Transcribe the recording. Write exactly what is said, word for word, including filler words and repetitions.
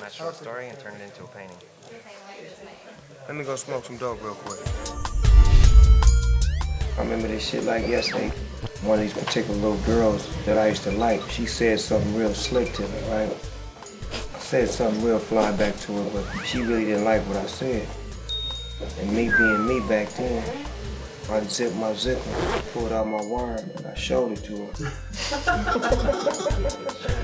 from that short story and turn it into a painting. Let me go smoke some dope real quick. I remember this shit like yesterday. One of these particular little girls that I used to like, she said something real slick to me, right? I said something real fly back to her, but she really didn't like what I said. And me being me back then, I unzipped my zipper, pulled out my worm, and I showed it to her.